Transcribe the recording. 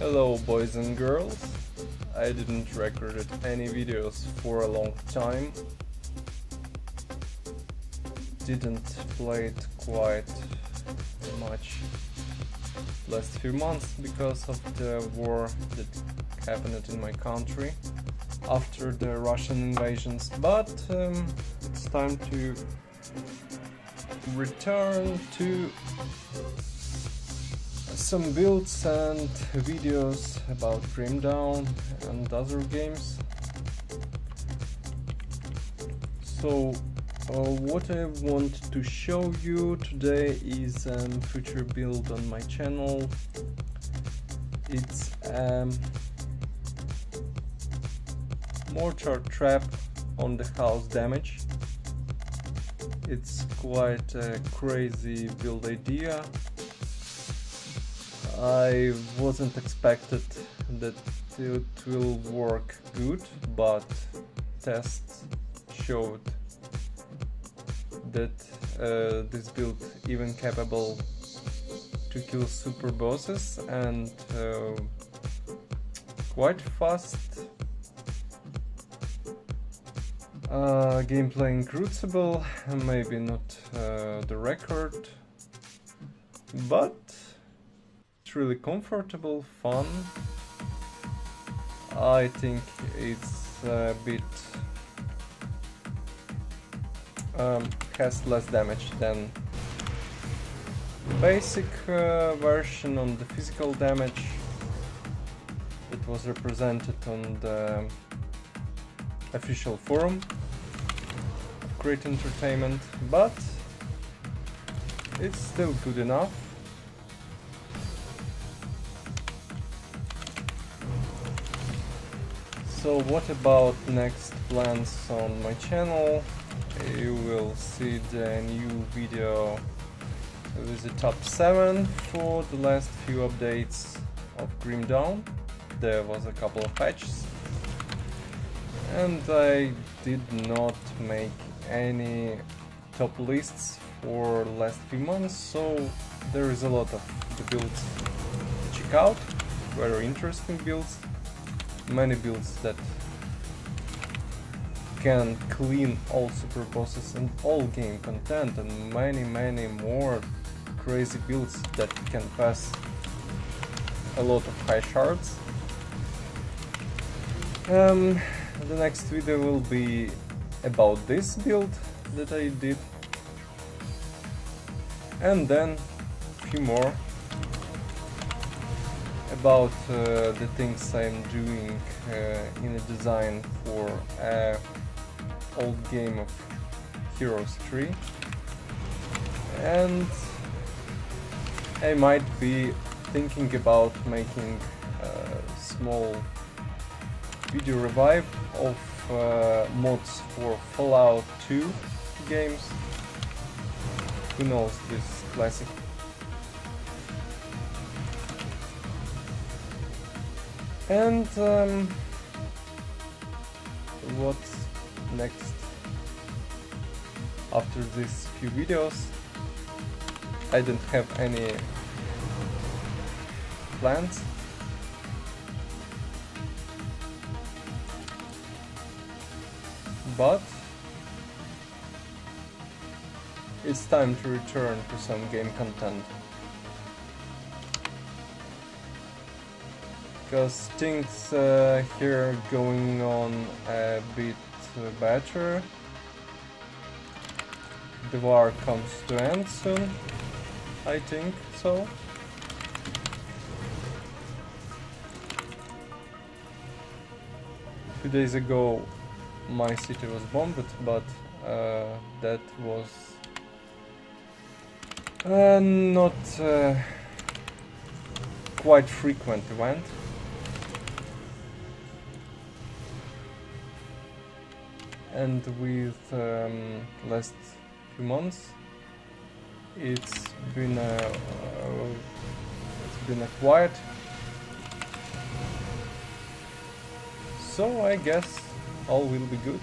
Hello boys and girls, I didn't record any videos for a long time, didn't play it quite much last few months because of the war that happened in my country after the Russian invasions, but it's time to return to some builds and videos about Grim Dawn and other games. So what I want to show you today is a future build on my channel. It's a mortar trap on the house damage. It's quite a crazy build idea. I wasn't expected that it will work good, but tests showed that this build even capable to kill super bosses and quite fast. Gameplay in Crucible, maybe not the record, but it's really comfortable, fun. I think it's a bit has less damage than the basic version on the physical damage that was represented on the official forum of Crate Entertainment, but it's still good enough. So what about next plans on my channel? You will see the new video with the top 7 for the last few updates of Grim Dawn. There was a couple of patches and I did not make any top lists for the last few months, so there is a lot of the builds to check out, very interesting builds, many builds that can clean all super bosses and all game content, and many more crazy builds that can pass a lot of high shards. The next video will be about this build that I did, and then a few more about the things I'm doing in a design for an old game of Heroes 3, and I might be thinking about making a small video revive of mods for Fallout 2 games. Who knows, this classic. And what's next after these few videos? I don't have any plans. But it's time to return to some game content, because things here going on a bit better. The war comes to end soon, I think so. A few days ago my city was bombed, but that was not quite frequent event. And with last few months, it's been a quiet. So I guess all will be good.